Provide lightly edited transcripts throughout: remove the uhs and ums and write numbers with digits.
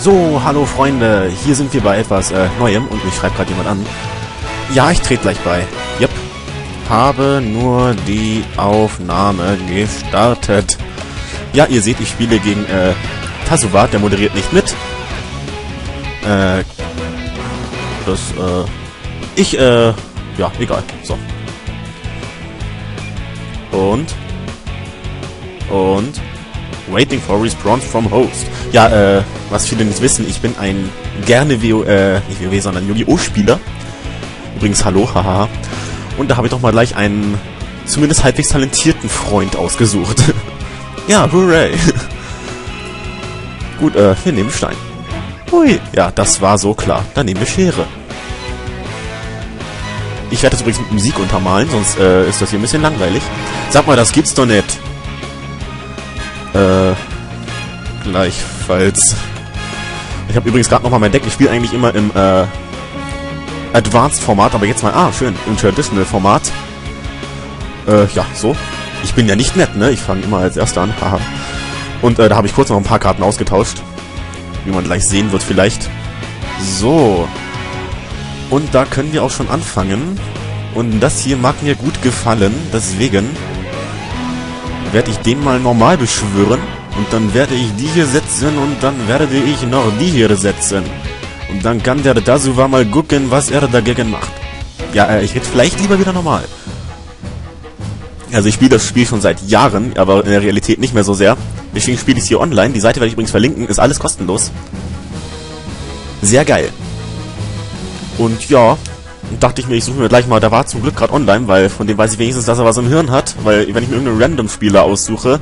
So, hallo Freunde, hier sind wir bei etwas Neuem und mich schreibt gerade jemand an. Ja, ich trete gleich bei. Yep. Habe nur die Aufnahme gestartet. Ja, ihr seht, ich spiele gegen Tasuva, der moderiert nicht mit. Ja, egal. So. Und waiting for response from host. Ja, was viele nicht wissen, ich bin ein gerne Yu-Gi-Oh! Spieler. Übrigens, hallo, haha. Und da habe ich doch mal gleich einen zumindest halbwegs talentierten Freund ausgesucht. Ja, hooray. Gut, wir nehmen Stein. Hui. Ja, das war so klar. Dann nehmen wir Schere. Ich werde das übrigens mit Musik untermalen, sonst ist das hier ein bisschen langweilig. Sag mal, das gibt's doch nicht. Gleichfalls. Ich habe übrigens gerade nochmal mein Deck. Ich spiele eigentlich immer im Advanced-Format, aber jetzt mal, schön, im Traditional-Format. Ja, so. Ich bin ja nicht nett, ne? Ich fange immer als Erster an, haha. Und da habe ich kurz noch ein paar Karten ausgetauscht. Wie man gleich sehen wird vielleicht. So. Und da können wir auch schon anfangen. Und das hier mag mir gut gefallen, deswegen werde ich den mal normal beschwören. Und dann werde ich die hier setzen und dann werde ich noch die hier setzen. Und dann kann der Tasuva mal gucken, was er dagegen macht. Ja, ich rede vielleicht lieber wieder normal. Also ich spiele das Spiel schon seit Jahren, aber in der Realität nicht mehr so sehr. Deswegen spiele ich es hier online. Die Seite werde ich übrigens verlinken, ist alles kostenlos. Sehr geil. Und ja, dachte ich mir, ich suche mir gleich mal, da war zum Glück gerade online, weil von dem weiß ich wenigstens, dass er was im Hirn hat. Weil wenn ich mir irgendeinen Random-Spieler aussuche,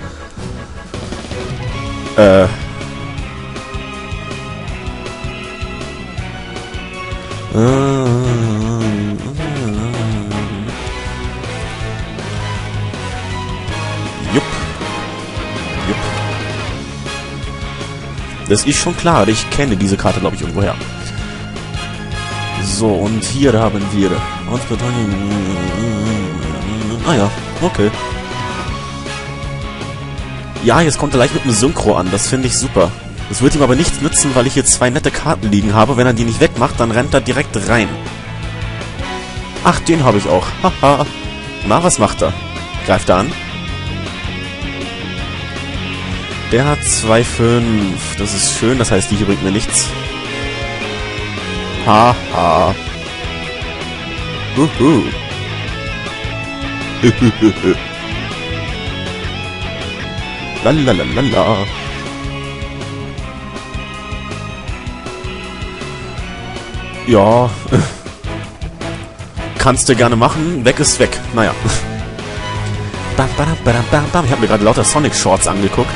Jupp. Das ist schon klar, ich kenne diese Karte, glaube ich, irgendwoher. So, und hier haben wir... Ah ja, okay. Ja, jetzt kommt er gleich mit dem Synchro an, das finde ich super. Das wird ihm aber nichts nützen, weil ich hier zwei nette Karten liegen habe. Wenn er die nicht wegmacht, dann rennt er direkt rein. Ach, den habe ich auch. Haha. Na, was macht er? Greift er an? Der hat 2,5. Das ist schön, das heißt, die hier bringt mir nichts. Haha. Uhu. Lalalalala. Ja. Kannst du gerne machen. Weg ist weg. Naja. Ich habe mir gerade lauter Sonic Shorts angeguckt.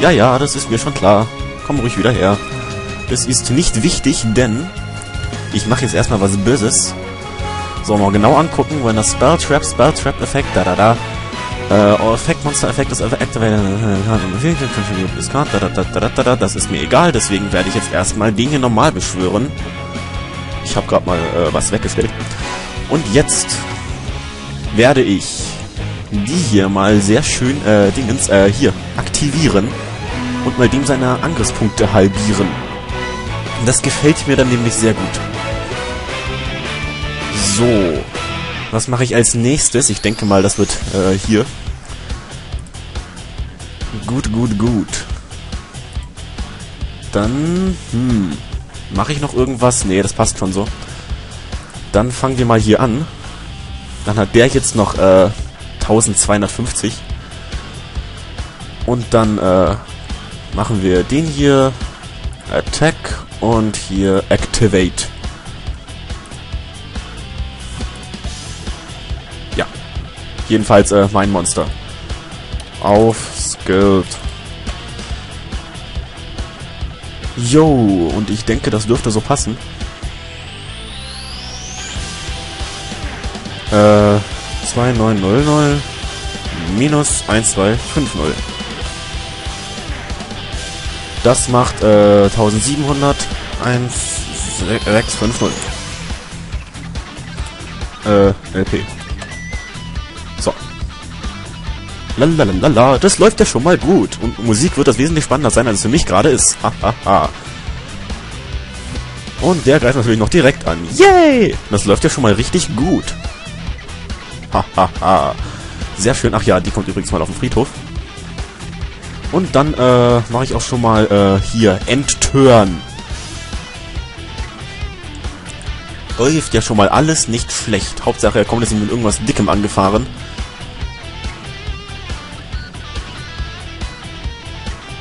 Ja, ja, das ist mir schon klar. Komm ruhig wieder her. Das ist nicht wichtig, denn... Ich mache jetzt erstmal was Böses. So, mal genau angucken, wenn das Spell Trap-Effekt, Monster-Effekt ist activated. Das ist mir egal, deswegen werde ich jetzt erstmal den hier normal beschwören. Ich habe gerade mal was weggestellt. Und jetzt werde ich die hier mal sehr schön, hier aktivieren und mal dem seine Angriffspunkte halbieren. Das gefällt mir dann nämlich sehr gut. So, was mache ich als nächstes? Ich denke mal, das wird hier. Gut. Dann, mache ich noch irgendwas? Nee, das passt schon so. Dann fangen wir mal hier an. Dann hat der jetzt noch 1250. Und dann machen wir den hier. Attack und hier Activate. Ja. Jedenfalls mein Monster. Auf Skilled. Yo, und ich denke, das dürfte so passen. -1250. Das macht 1700 1650. LP. So. Lalalala, das läuft ja schon mal gut. Und Musik wird das wesentlich spannender sein, als es für mich gerade ist. Hahaha. Und der greift natürlich noch direkt an. Yay! Das läuft ja schon mal richtig gut. Hahaha. Sehr schön. Ach ja, die kommt übrigens mal auf den Friedhof. Und dann mache ich auch schon mal hier Endturn. Läuft ja schon mal alles nicht schlecht. Hauptsache, er kommt jetzt mit irgendwas Dickem angefahren.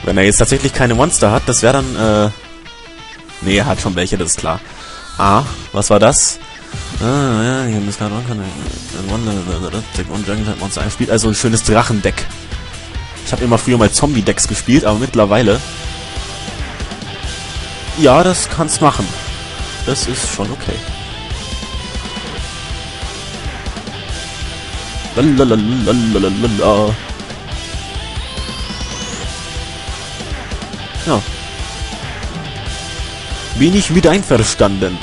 Wenn er jetzt tatsächlich keine Monster hat, das wäre dann, nee, er hat schon welche, das ist klar. Ah, was war das? Ah, ja, hier muss gerade Monster spielt also ein schönes Drachendeck. Ich habe immer früher mal Zombie-Decks gespielt, aber mittlerweile... Ja, das kann's machen. Das ist schon okay. Lalalalalalala. Ja. Bin ich mit einverstanden.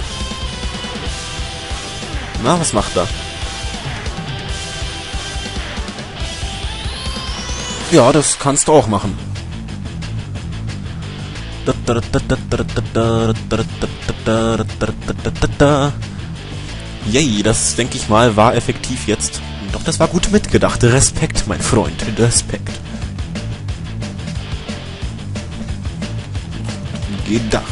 Na, was macht er? Ja, das kannst du auch machen. Yay, das denke ich mal war effektiv jetzt. Doch, das war gut mitgedacht. Respekt, mein Freund. Respekt. Gedacht.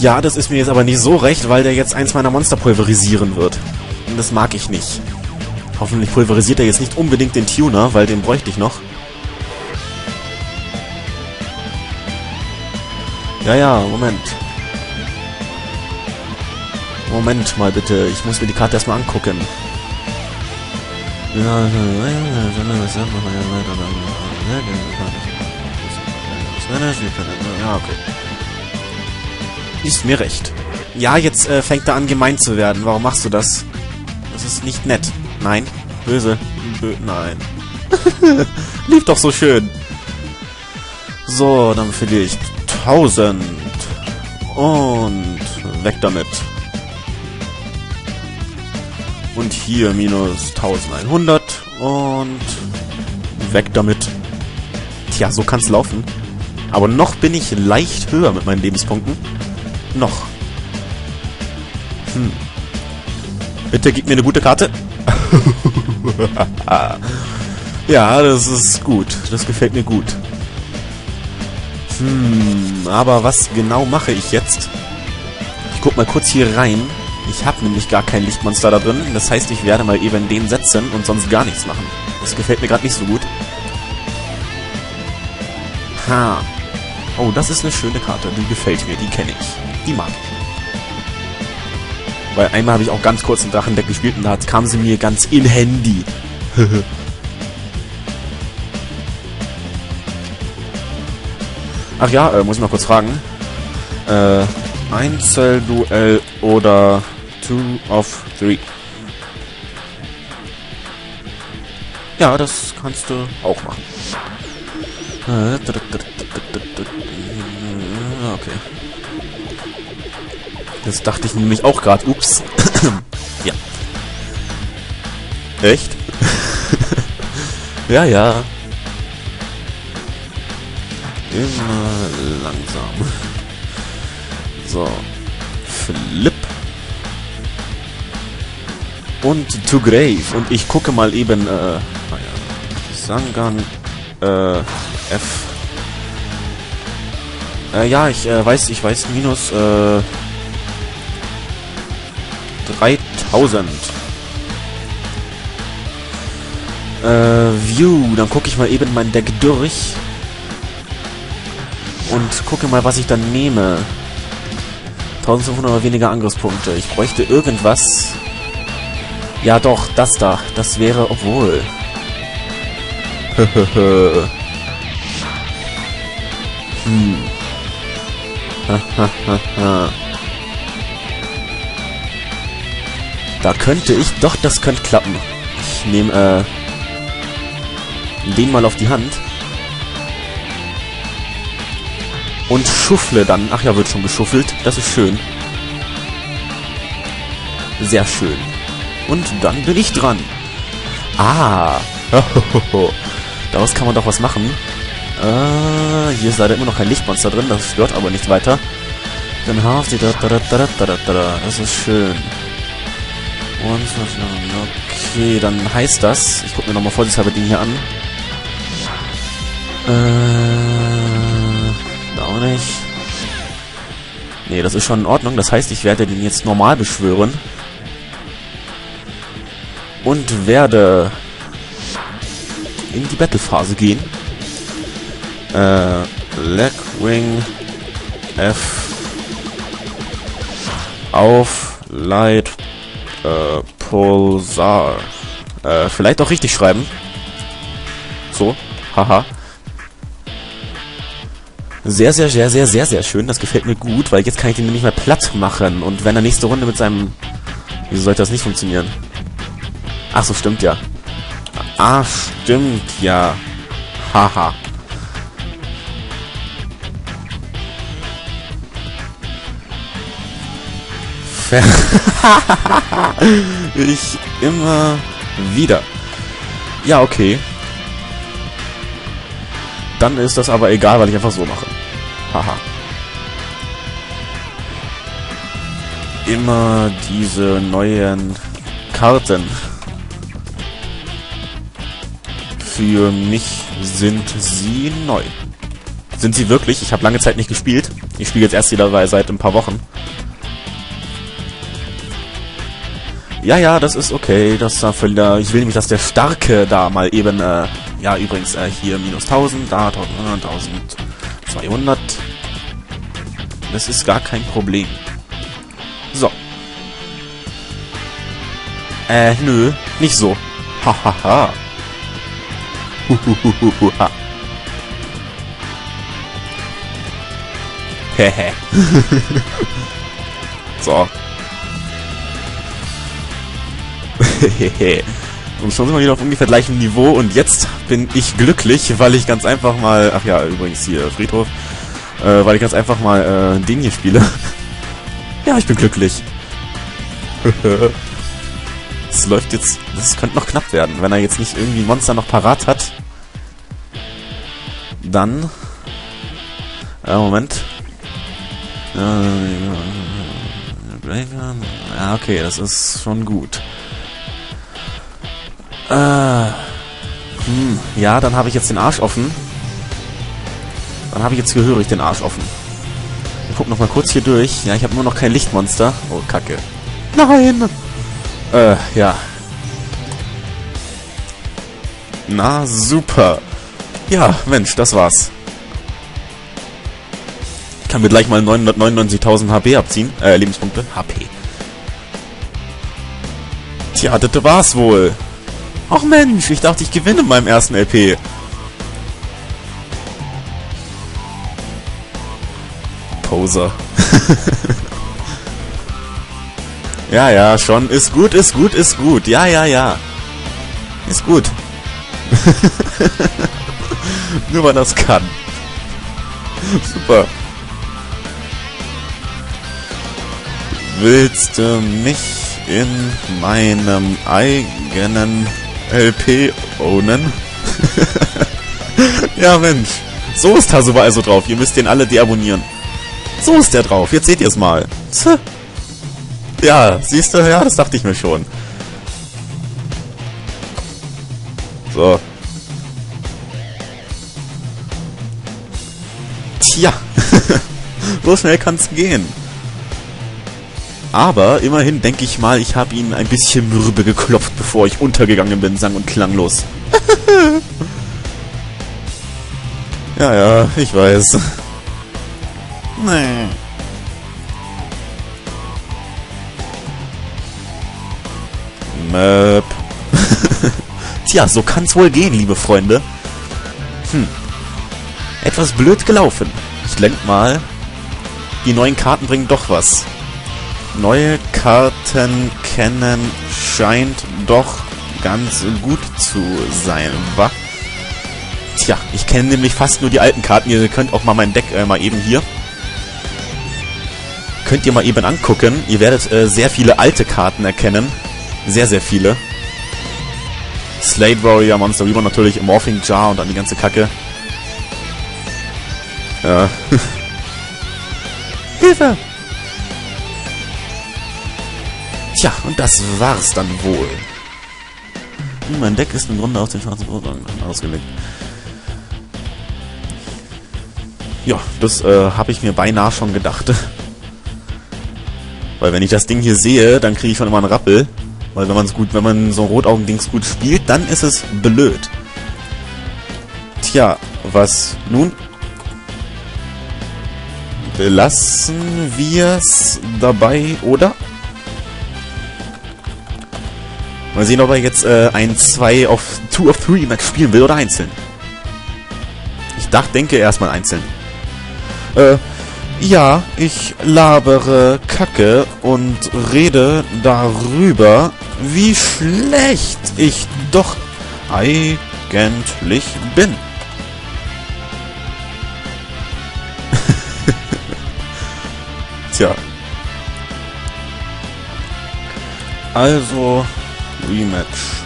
Ja, das ist mir jetzt aber nicht so recht, weil der jetzt eins meiner Monster pulverisieren wird. Und das mag ich nicht. Hoffentlich pulverisiert er jetzt nicht unbedingt den Tuner, weil den bräuchte ich noch. Ja, Moment. Moment mal bitte, ich muss mir die Karte erstmal angucken. Ja, okay. Ist mir recht. Ja, jetzt fängt er an, gemein zu werden. Warum machst du das? Das ist nicht nett. Nein. Böse. Nein. Lief doch so schön. So, dann verliere ich 1000. Und weg damit. Und hier minus 1100. Und weg damit. Tja, so kann's laufen. Aber noch bin ich leicht höher mit meinen Lebenspunkten. Noch. Hm. Bitte gib mir eine gute Karte. Ja, das ist gut. Das gefällt mir gut. Hm, aber was genau mache ich jetzt? Ich guck mal kurz hier rein. Ich habe nämlich gar kein Lichtmonster da drin. Das heißt, ich werde mal eben den setzen und sonst gar nichts machen. Das gefällt mir gerade nicht so gut. Ha. Oh, das ist eine schöne Karte. Die gefällt mir. Die kenne ich. Die mag ich. Weil einmal habe ich auch ganz kurz ein Drachendeck gespielt und da kam sie mir ganz in Handy. Ach ja, muss ich mal kurz fragen. Einzelduell oder 2 of 3? Ja, das kannst du auch machen. Okay. Das dachte ich nämlich auch gerade. Ups. Ja. Echt? Ja. Immer langsam. So. Flip. Und to grave. Und ich gucke mal eben, Sangan, F. Ja, ich weiß, minus 3000. View, dann gucke ich mal eben mein Deck durch. Und gucke mal, was ich dann nehme. 1500 oder weniger Angriffspunkte. Ich bräuchte irgendwas. Ja doch, das da. Das wäre, obwohl. Hm. Da könnte ich... Doch, das könnte klappen. Ich nehme, den mal auf die Hand. Und schuffle dann. Ach ja, wird schon geschuffelt. Das ist schön. Sehr schön. Und dann bin ich dran. Ah. Daraus kann man doch was machen. Hier ist leider immer noch kein Lichtmonster drin, das stört aber nicht weiter. Dann haft die da da da da da da da. Das ist schön. Und okay, dann heißt das. Ich guck mir nochmal vorsichtshalber den hier an. Auch nicht. Nee, das ist schon in Ordnung. Das heißt, ich werde den jetzt normal beschwören. Und werde in die Battle-Phase gehen. Blackwing F auf Light Pulsar. Vielleicht auch richtig schreiben. So, haha. Sehr, sehr, sehr, sehr, sehr, sehr schön. Das gefällt mir gut, weil jetzt kann ich den nämlich mal platt machen. Und wenn er nächste Runde mit seinem... Wieso sollte das nicht funktionieren? Ach so, stimmt ja. Ah, stimmt ja. Haha. Ich immer wieder. Ja, okay. Dann ist das aber egal, weil ich einfach so mache. Haha. Immer diese neuen Karten für mich sind sie neu. Sind sie wirklich? Ich habe lange Zeit nicht gespielt. Ich spiele jetzt erst wieder seit ein paar Wochen. Ja, ja, das ist okay. Das ich will nämlich, dass der Starke da mal eben... ja, übrigens, hier minus 1000, da 1100, 1200. Das ist gar kein Problem. So. Nö, nicht so. Hahaha. Huhuhuhuhuha. Hehe. So. Hehehe. Und schon sind wir wieder auf ungefähr gleichem Niveau und jetzt bin ich glücklich, weil ich ganz einfach mal... Ach ja, übrigens hier, Friedhof. Weil ich ganz einfach mal den hier spiele. Ja, ich bin glücklich. Das läuft jetzt... Das könnte noch knapp werden. Wenn er jetzt nicht irgendwie ein Monster noch parat hat, dann... Moment. Ja, okay, das ist schon gut. Ja, dann habe ich jetzt den Arsch offen. Dann habe ich jetzt gehörig den Arsch offen. Wir gucken nochmal kurz hier durch. Ja, ich habe immer noch kein Lichtmonster. Oh, Kacke. Nein! Ja. Na, super. Ja, Mensch, das war's. Ich kann mir gleich mal 999.000 HP abziehen. Lebenspunkte. HP. Tja, das war's wohl. Ach Mensch, ich dachte, ich gewinne in meinem ersten LP. Poser. Ja, ja, schon. Ist gut, ist gut, ist gut. Ja, ja, ja. Ist gut. Nur weil das kann. Super. Willst du mich in meinem eigenen... LP ownen. Ja, Mensch. So ist Tasuva also drauf. Ihr müsst den alle deabonnieren. So ist der drauf. Jetzt seht ihr es mal. Ja, siehst du? Ja, das dachte ich mir schon. So. Tja. So schnell kann's gehen. Aber immerhin denke ich mal, ich habe ihn ein bisschen mürbe geklopft, bevor ich untergegangen bin, sang- und klanglos. Ja, ja, ich weiß. Nee. Möp. Tja, so kann's wohl gehen, liebe Freunde. Etwas blöd gelaufen. Ich denk mal, die neuen Karten bringen doch was. Neue Karten kennen scheint doch ganz gut zu sein, wa? Tja, ich kenne nämlich fast nur die alten Karten. Ihr könnt auch mal mein Deck mal eben hier. Könnt ihr mal eben angucken. Ihr werdet sehr viele alte Karten erkennen. Sehr, sehr viele. Slate Warrior, Monster Reborn natürlich, Morphin Jar und dann die ganze Kacke. Ja. Hilfe! Tja, und das war's dann wohl. Mein Deck ist im Grunde auf den schwarzen Vorgang ausgelegt. Ja, das habe ich mir beinahe schon gedacht. Weil wenn ich das Ding hier sehe, dann kriege ich schon immer einen Rappel. Weil wenn man so ein Rotaugen-Dings gut spielt, dann ist es blöd. Tja, was nun? Belassen wir's dabei, oder? Mal sehen, ob er jetzt ein 2 of 3 Match spielen will oder einzeln. Ich denke erstmal einzeln. Ja, ich labere Kacke und rede darüber, wie schlecht ich doch eigentlich bin. Tja. Also, Rematch.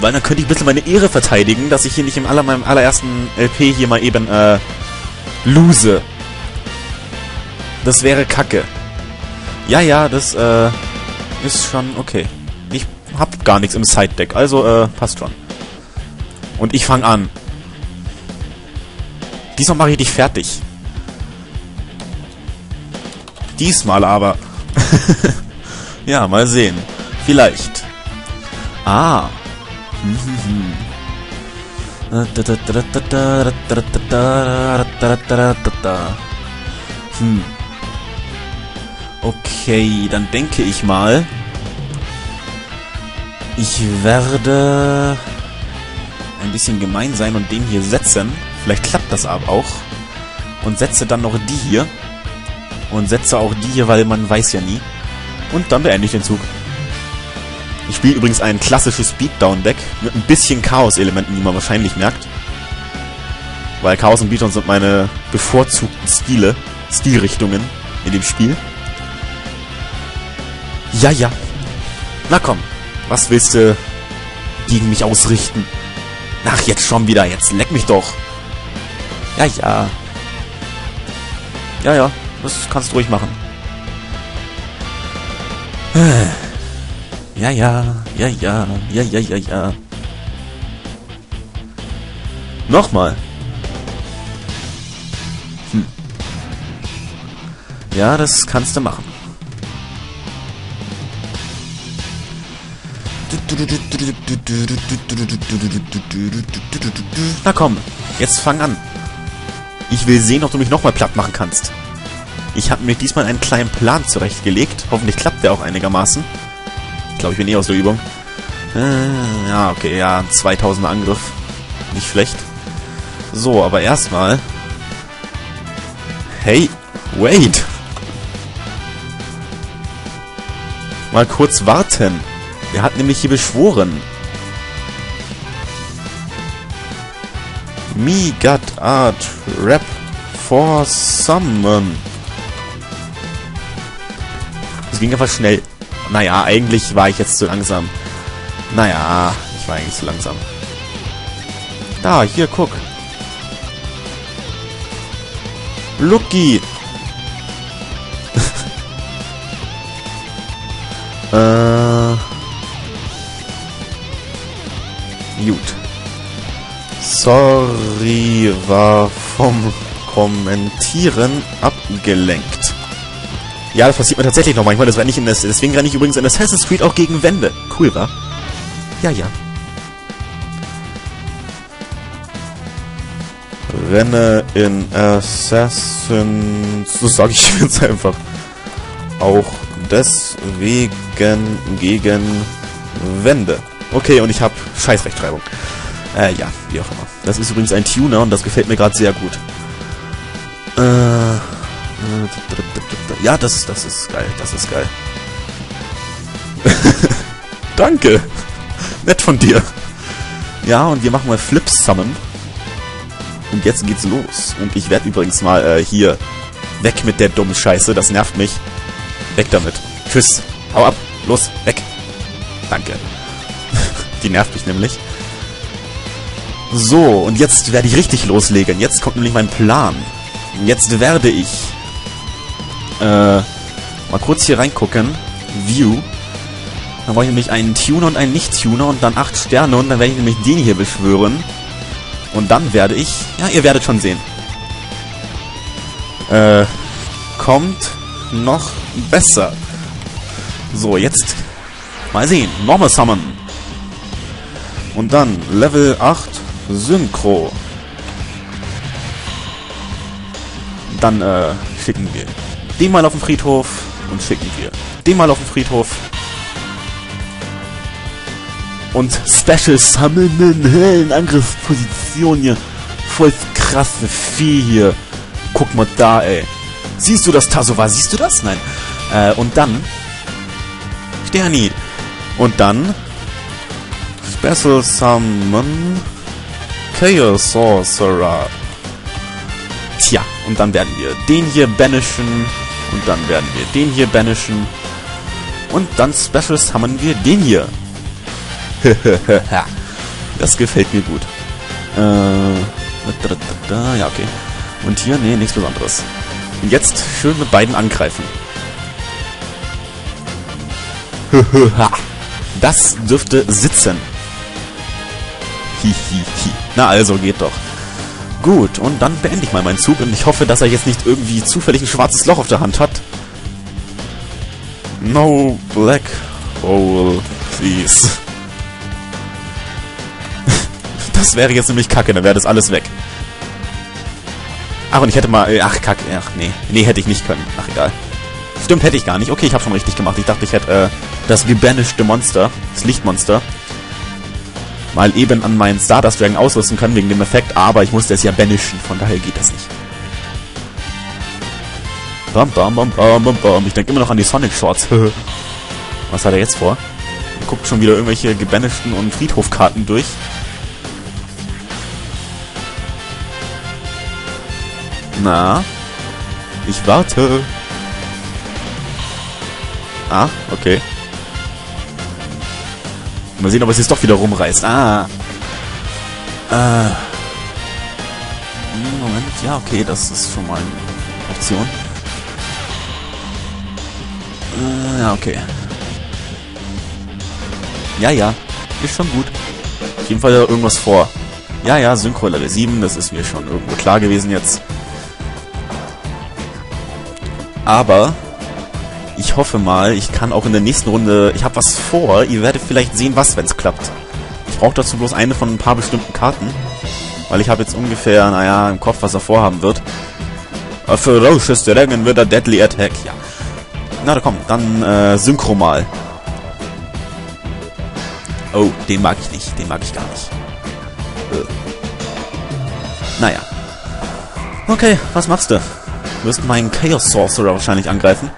Weil dann könnte ich ein bisschen meine Ehre verteidigen, dass ich hier nicht in meinem allerersten LP hier mal eben, lose. Das wäre Kacke. Ja, das, ist schon okay. Ich hab gar nichts im Side-Deck, also, passt schon. Und ich fange an. Diesmal mache ich dich fertig. Diesmal aber. Ja, mal sehen. Vielleicht. Ah. Okay, dann denke ich mal, ich werde ein bisschen gemein sein und den hier setzen. Vielleicht klappt das aber auch. Und setze dann noch die hier. Und setze auch die hier, weil man weiß ja nie. Und dann beende ich den Zug. Ich spiele übrigens ein klassisches Beatdown-Deck mit ein bisschen Chaos-Elementen, die man wahrscheinlich merkt. Weil Chaos und Beatdown sind meine bevorzugten Stilrichtungen in dem Spiel. Ja. Na komm, was willst du gegen mich ausrichten? Ach, jetzt schon wieder, jetzt leck mich doch. Ja. Ja, das kannst du ruhig machen. Ja. Nochmal. Ja, das kannst du machen. Na komm, jetzt fang an. Ich will sehen, ob du mich nochmal platt machen kannst. Ich habe mir diesmal einen kleinen Plan zurechtgelegt. Hoffentlich klappt der auch einigermaßen. Ich glaube, ich bin eh aus der Übung. Ja, okay, ja, 2000er Angriff. Nicht schlecht. So, aber erstmal... Hey, wait! Mal kurz warten. Der hat nämlich hier beschworen. Me got a trap for summon. Das ging einfach schnell. Naja, eigentlich war ich jetzt zu langsam. Da, hier, guck. Lucky. Gut. Sorry, war vom Kommentieren abgelenkt. Ja, das passiert mir tatsächlich noch manchmal, das war nicht in das. Deswegen renne ich übrigens in Assassin's Creed auch gegen Wände. Cool, wa? Ja. Renne in Assassin's... Das sage ich jetzt einfach. Auch deswegen gegen Wände. Okay, und ich habe Scheißrechtschreibung. Ja, wie auch immer. Das ist übrigens ein Tuner und das gefällt mir gerade sehr gut. Ja, das ist geil, Danke! Nett von dir! Ja, und wir machen mal Flips zusammen. Und jetzt geht's los. Und ich werde übrigens mal hier weg mit der dummen Scheiße, das nervt mich. Weg damit. Tschüss. Hau ab. Los. Weg. Danke. Die nervt mich nämlich. So, und jetzt werde ich richtig loslegen. Jetzt kommt nämlich mein Plan. Jetzt werde ich... mal kurz hier reingucken. View. Dann brauche ich nämlich einen Tuner und einen Nicht-Tuner und dann 8 Sterne und dann werde ich nämlich den hier beschwören. Und dann werde ich... Ja, ihr werdet schon sehen. Kommt noch besser. So, jetzt... Mal sehen. Normal Summon. Und dann Level 8 Synchro. Dann schicken wir den mal auf den Friedhof und schicken wir den mal auf den Friedhof. Und Special Summonen, hellen Angriffsposition hier. Voll krasse Vieh hier. Guck mal da, ey. Siehst du das, Tasuva? Siehst du das? Nein. Und dann... Sterni. Und dann... Special Summon... Chaos Sorcerer. Tja, und dann werden wir den hier banishen. Und dann werden wir den hier banishen. Und dann Special Summonen wir den hier. Das gefällt mir gut. Ja, okay. Und hier, nee, nichts Besonderes. Und jetzt schön mit beiden angreifen. Das dürfte sitzen. Na also, geht doch. Gut, und dann beende ich mal meinen Zug und ich hoffe, dass er jetzt nicht irgendwie zufällig ein schwarzes Loch auf der Hand hat. No black hole, please. Das wäre jetzt nämlich kacke, dann wäre das alles weg. Ach, und ich hätte mal... Ach, kacke, ach, nee. Nee, hätte ich nicht können. Ach, egal. Stimmt, hätte ich gar nicht. Okay, ich habe schon richtig gemacht. Ich dachte, ich hätte das gebanishte Monster, das Lichtmonster, mal eben an meinen Stardust Dragon ausrüsten können wegen dem Effekt, aber ich musste es ja banishen, von daher geht das nicht. Bam, bam, bam, bam, bam, bam. Ich denke immer noch an die Sonic Shorts. Was hat er jetzt vor? Er guckt schon wieder irgendwelche gebanishten und Friedhofkarten durch. Na? Ich warte. Ah, okay. Mal sehen, ob es jetzt doch wieder rumreißt. Ah. Moment. Ja, okay, das ist schon mal eine Option. Ja, okay. Ja, ja. Ist schon gut. Auf jeden Fall hat er irgendwas vor. Ja, ja, Synchro Level 7. Das ist mir schon irgendwo klar gewesen jetzt. Aber... Ich hoffe mal, ich kann auch in der nächsten Runde... Ich habe was vor. Ihr werdet vielleicht sehen, was, wenn es klappt. Ich brauche dazu bloß eine von ein paar bestimmten Karten. Weil ich habe jetzt ungefähr, naja, im Kopf, was er vorhaben wird. A ferocious dragon with a deadly attack. Ja. Na, da komm. Dann Synchro mal. Oh, den mag ich nicht. Den mag ich gar nicht. Naja. Okay, was machst du? Du wirst meinen Chaos Sorcerer wahrscheinlich angreifen.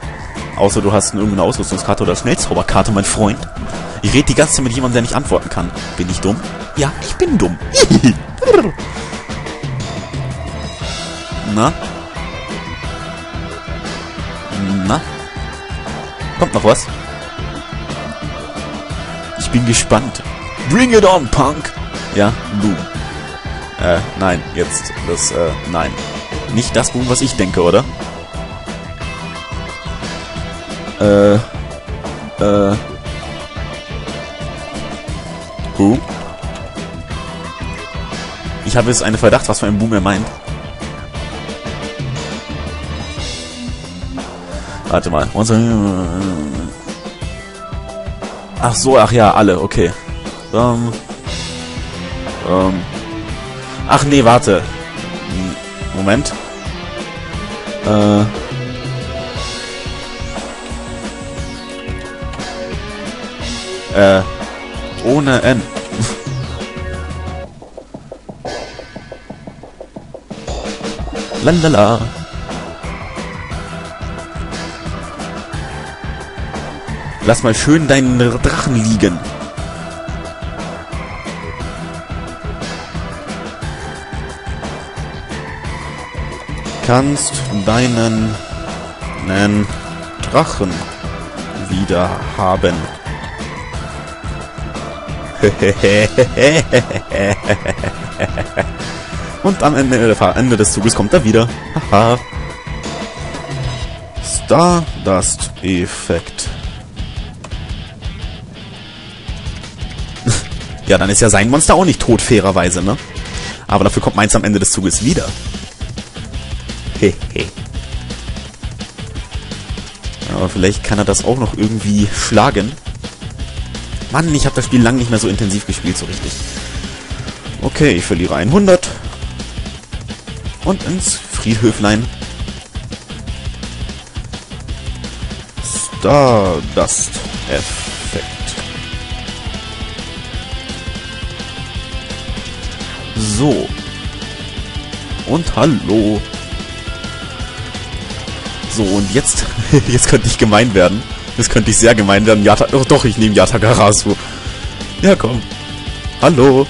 Außer du hast irgendeine Ausrüstungskarte oder Schnellzauberkarte, mein Freund. Ich rede die ganze Zeit mit jemandem, der nicht antworten kann. Bin ich dumm? Ja, ich bin dumm. Na? Na? Kommt noch was? Ich bin gespannt. Bring it on, Punk! Ja, Boom. Nein, jetzt. Das, nein. Nicht das Boom, was ich denke, oder? Boom? Ich habe jetzt einen Verdacht, was für ein Boom er meint. Warte mal. Ach so, ach ja, alle, okay. Ach nee, warte. Moment. Ohne N. Lalala. Lass mal schön deinen Drachen liegen. Kannst deinen Drachen wieder haben. Und am Ende des Zuges kommt er wieder. Haha. Stardust-Effekt. Ja, dann ist ja sein Monster auch nicht tot, fairerweise, ne? Aber dafür kommt meins am Ende des Zuges wieder. Hehe. Aber vielleicht kann er das auch noch irgendwie schlagen. Mann, ich habe das Spiel lang nicht mehr so intensiv gespielt, so richtig. Okay, ich verliere 100. Und ins Friedhöflein. Stardust-Effekt. So. Und hallo. So, und jetzt... jetzt könnte ich gemein werden. Jetzt könnte ich sehr gemein werden. Oh, doch, ich nehme Yatagarasu. Ja, komm. Hallo.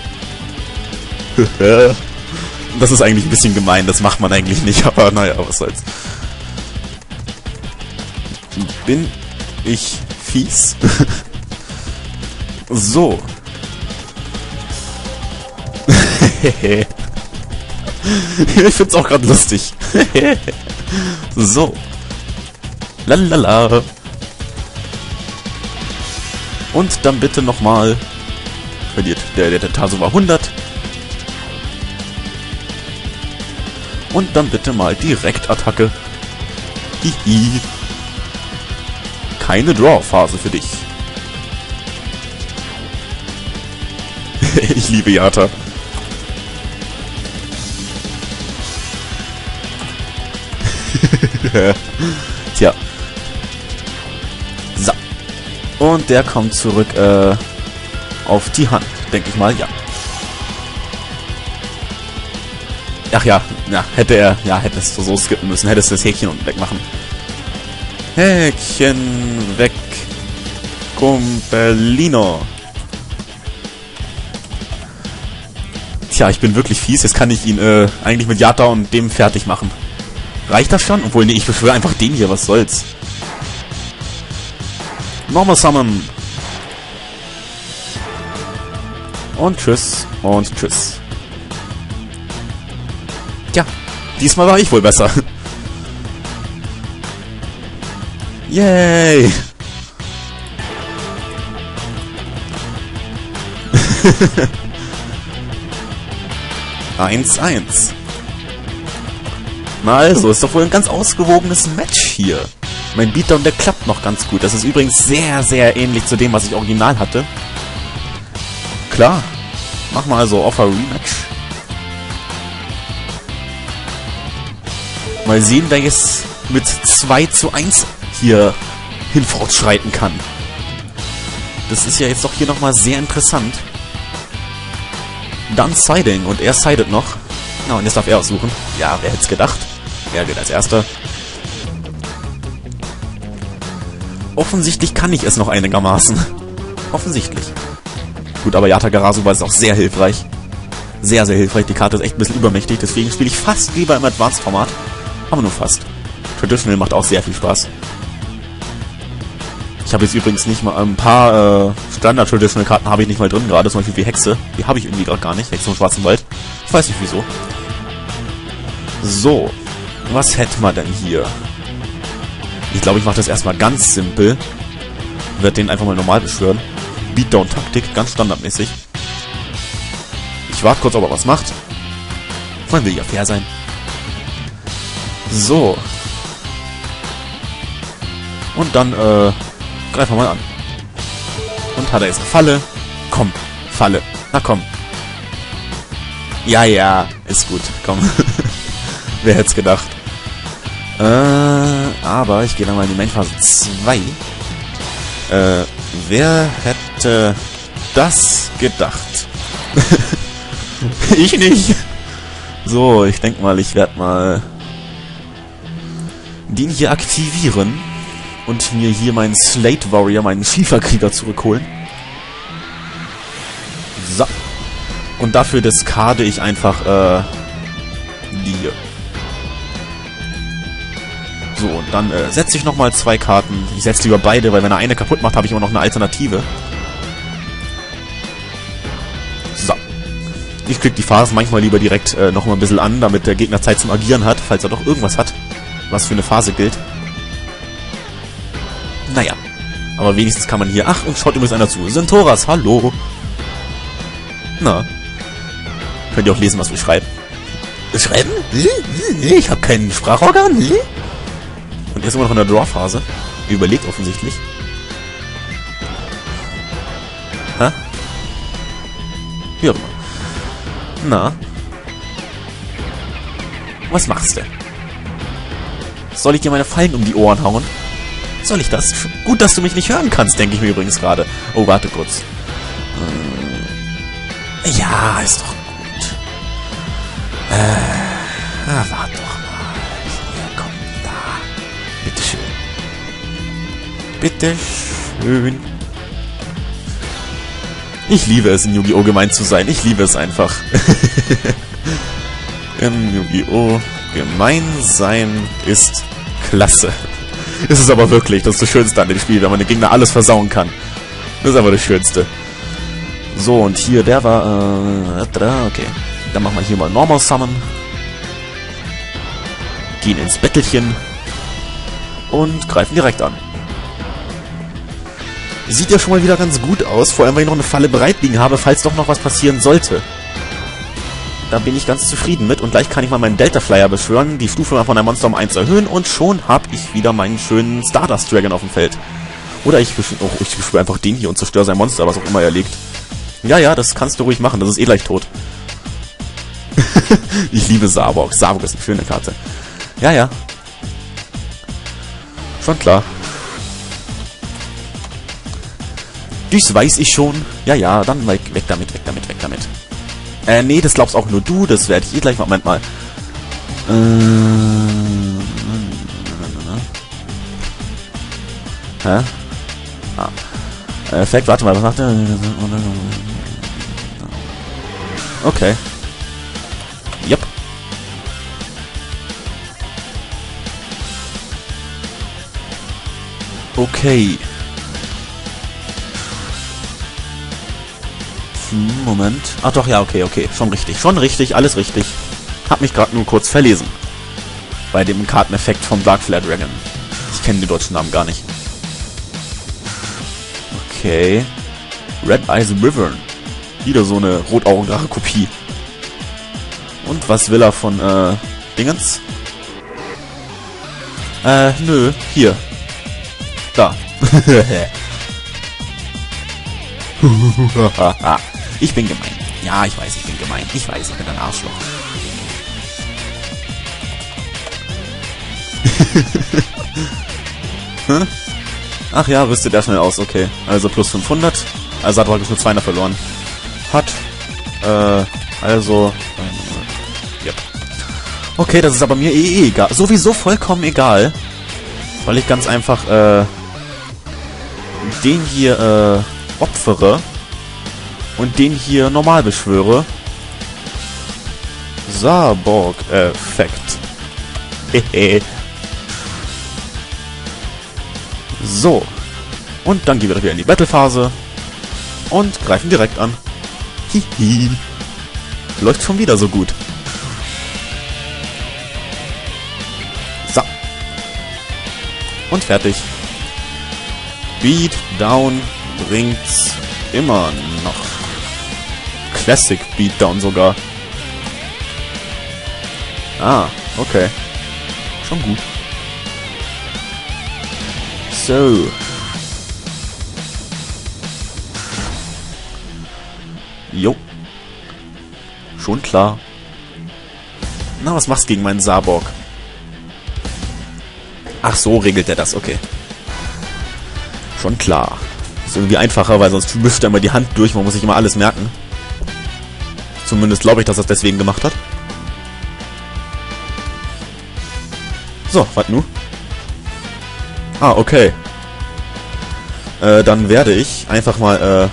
Das ist eigentlich ein bisschen gemein. Das macht man eigentlich nicht. Aber naja, was soll's. Bin ich fies? So. Ich find's auch gerade lustig. So. Lalala. Und dann bitte nochmal. Verliert der Tasuva 100. Und dann bitte mal Direktattacke. Hihi. Keine Draw-Phase für dich. Ich liebe Yata. Tja. So. Und der kommt zurück auf die Hand, denke ich mal, ja. Ach ja, ja, hätte er, ja, hättest du so skippen müssen, hättest du das Häkchen unten wegmachen. Häkchen weg, Kumpelino. Tja, ich bin wirklich fies. Jetzt kann ich ihn eigentlich mit Yata und dem fertig machen. Reicht das schon? Obwohl, nee, ich beschwöre einfach den hier. Was soll's? Normal Summon. Und tschüss. Und tschüss. Tja, diesmal war ich wohl besser. Yay! Eins, eins. Na also, ist doch wohl ein ganz ausgewogenes Match hier. Mein Beatdown, der klappt noch ganz gut. Das ist übrigens sehr, sehr ähnlich zu dem, was ich original hatte. Klar. Mach mal also Offer Rematch. Mal sehen, wer jetzt mit 2:1 hier hin fortschreiten kann. Das ist ja jetzt doch hier nochmal sehr interessant. Dann Siding und er sidet noch. Na, und jetzt darf er aussuchen. Ja, wer hätte es gedacht? Er geht als Erster. Offensichtlich kann ich es noch einigermaßen. Offensichtlich. Gut, aber Yatagarasu war es auch sehr hilfreich. Sehr, sehr hilfreich. Die Karte ist echt ein bisschen übermächtig, deswegen spiele ich fast lieber im Advanced-Format. Aber nur fast. Traditional macht auch sehr viel Spaß. Ich habe jetzt übrigens nicht mal ein paar Standard-Traditional-Karten habe ich nicht mal drin gerade. Zum Beispiel wie Hexe. Die habe ich irgendwie gerade gar nicht. Hexe vom Schwarzen Wald. Ich weiß nicht wieso. So. Was hätten wir denn hier? Ich glaube, ich mache das erstmal ganz simpel. Werde den einfach mal normal beschwören. Beatdown-Taktik, ganz standardmäßig. Ich warte kurz, ob er was macht. Man will ja fair sein. So. Und dann, greifen wir mal an. Und hat er jetzt eine Falle? Komm, Falle. Na komm. Ja, ja, ist gut. Komm. Wer hätte es gedacht? Aber ich gehe dann mal in die Main-Phase 2. Wer hätte das gedacht? Ich nicht. So, ich denke mal, ich werde mal den hier aktivieren und mir hier meinen Slate Warrior, meinen Schieferkrieger zurückholen. So. Und dafür discarde ich einfach, die hier. So, und dann setze ich nochmal 2 Karten. Ich setze lieber beide, weil wenn er eine kaputt macht, habe ich immer noch eine Alternative. Ich klicke die Phasen manchmal lieber direkt nochmal ein bisschen an, damit der Gegner Zeit zum Agieren hat, falls er doch irgendwas hat, was für eine Phase gilt. Naja, aber wenigstens kann man hier... Ach, und schaut übrigens einer zu. Sintoras, hallo! Na, könnt ihr auch lesen, was wir schreiben. Schreiben? Ich habe keinen Sprachorgan. Und jetzt sind wir noch in der Draw-Phase. Überlegt offensichtlich. Hä? Wie auch immer. Na? Was machst du? Soll ich dir meine Fallen um die Ohren hauen? Soll ich das? Gut, dass du mich nicht hören kannst, denke ich mir übrigens gerade. Oh, warte kurz. Ja, ist doch gut. Na, warte doch mal. Hier, komm, da. Bitteschön. Bitteschön. Ich liebe es, in Yu-Gi-Oh! Gemeint zu sein. Ich liebe es einfach. In Yu-Gi-Oh! Gemein sein ist klasse. Ist es aber wirklich. Das ist das Schönste an dem Spiel, wenn man den Gegner alles versauen kann. Das ist aber das Schönste. So, und hier, der war... okay. Dann machen wir hier mal Normal Summon. Gehen ins Bettelchen. Und greifen direkt an. Sieht ja schon mal wieder ganz gut aus, vor allem, weil ich noch eine Falle bereit liegen habe, falls doch noch was passieren sollte. Da bin ich ganz zufrieden mit und gleich kann ich mal meinen Delta Flyer beschwören, die Stufe mal von der Monster um 1 erhöhen und schon habe ich wieder meinen schönen Stardust Dragon auf dem Feld. Oder ich beschwöre einfach den hier und zerstöre sein Monster, was auch immer er liegt. Ja, ja, das kannst du ruhig machen, das ist eh gleich tot. Ich liebe Saborg. Saborg ist eine schöne Karte. Ja, ja. Schon klar. Dies weiß ich schon. Ja, ja, dann weg damit, weg damit, weg damit. Nee, das glaubst auch nur du. Das werde ich eh gleich mal... Moment mal. Hä? Ah. Fact, warte mal, was macht der? Okay. Jupp. Okay. Moment. Ach doch, ja, okay. Schon richtig, alles richtig. Hab mich gerade nur kurz verlesen. Bei dem Karteneffekt vom Dark Flare Dragon. Ich kenne den deutschen Namen gar nicht. Okay. Red Eyes River. Wieder so eine Rotaugendrache-Kopie. Und was will er von, Dingens? Nö. Hier. Da. Ich bin gemein. Ja, ich weiß, ich bin gemein. Ich weiß, ich bin ein Arschloch. Hm? Ach ja, rüstet er schnell aus. Okay, also plus 500. Also hat er nur 200 verloren. Hat. Also... Yep. Okay, das ist aber mir eh egal. Sowieso vollkommen egal. Weil ich ganz einfach, den hier, opfere. Und den hier normal beschwöre. Saborg-Effekt. Hehe. So. Und dann gehen wir wieder in die Battle-Phase. Und greifen direkt an. Hihi. Läuft schon wieder so gut. So. Und fertig. Beatdown bringt's immer noch. Classic Beatdown sogar. Ah, okay. Schon gut. So. Jo. Schon klar. Na, was machst du gegen meinen Saborg? Ach so, regelt er das, okay. Schon klar. Ist irgendwie einfacher, weil sonst mischt er immer die Hand durch, man muss sich immer alles merken. Zumindest glaube ich, dass er es deswegen gemacht hat. So, was nun? Ah, okay. Dann werde ich einfach mal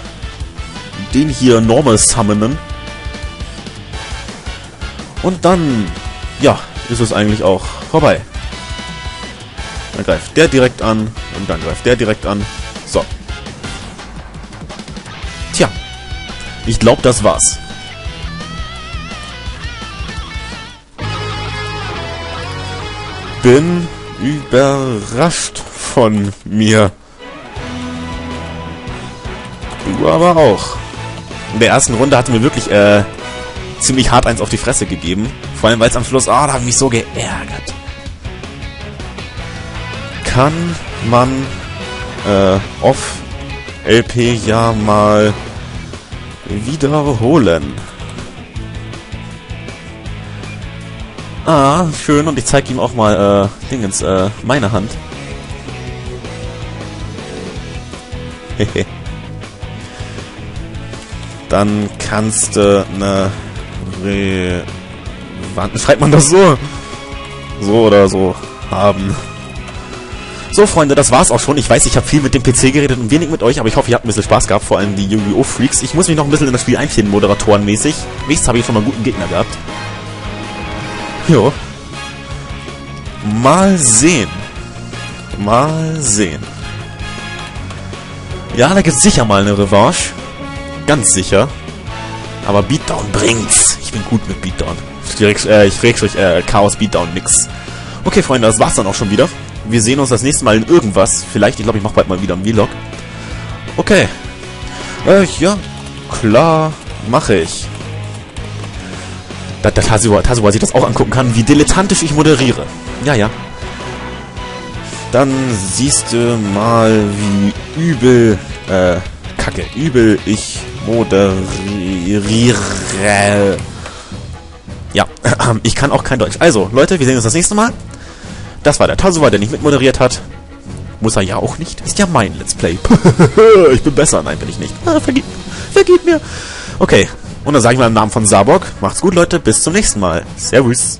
den hier normal summonen. Und dann, ja, ist es eigentlich auch vorbei. Dann greift der direkt an und dann greift der direkt an. So. Tja. Ich glaube, das war's. bin überrascht von mir. Du aber auch. In der ersten Runde hatten wir wirklich ziemlich hart eins auf die Fresse gegeben. Vor allem, weil es am Schluss... Ah, da habe ich mich so geärgert. Kann man auf LP ja mal wiederholen. Ah, schön. Und ich zeige ihm auch mal Dingens, meine Hand. Hehe. Dann kannst du eine Revanche... Schreibt man das so? So oder so haben. So, Freunde, das war's auch schon. Ich weiß, ich habe viel mit dem PC geredet und wenig mit euch, aber ich hoffe, ihr habt ein bisschen Spaß gehabt, vor allem die Yu-Gi-Oh! Freaks. Ich muss mich noch ein bisschen in das Spiel einfinden, moderatorenmäßig. Nächstes habe ich schon mal einen guten Gegner gehabt. Jo. Mal sehen. Mal sehen. Ja, da gibt's sicher mal eine Revanche. Ganz sicher. Aber Beatdown bringt's. Ich bin gut mit Beatdown. Ich Chaos Beatdown Mix. Okay, Freunde, das war's dann auch schon wieder. Wir sehen uns das nächste Mal in irgendwas. Vielleicht, ich glaube, ich mache bald mal wieder einen Vlog. Okay. Ja. Klar, mache ich. Da Tasuva sich das auch angucken kann, wie dilettantisch ich moderiere. Ja, ja. Dann siehst du mal, wie übel, Kacke, übel ich moderiere. Ja, ich kann auch kein Deutsch. Also, Leute, wir sehen uns das nächste Mal. Das war der Tasuva, der nicht mitmoderiert hat. Muss er ja auch nicht. Ist ja mein Let's Play. Ich bin besser. Nein, bin ich nicht. Ah, vergib mir. Okay, und dann sage ich mal im Namen von Saborg. Macht's gut, Leute. Bis zum nächsten Mal. Servus.